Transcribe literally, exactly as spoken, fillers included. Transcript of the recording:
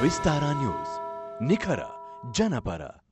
Vistara News, Nikara, Janabara.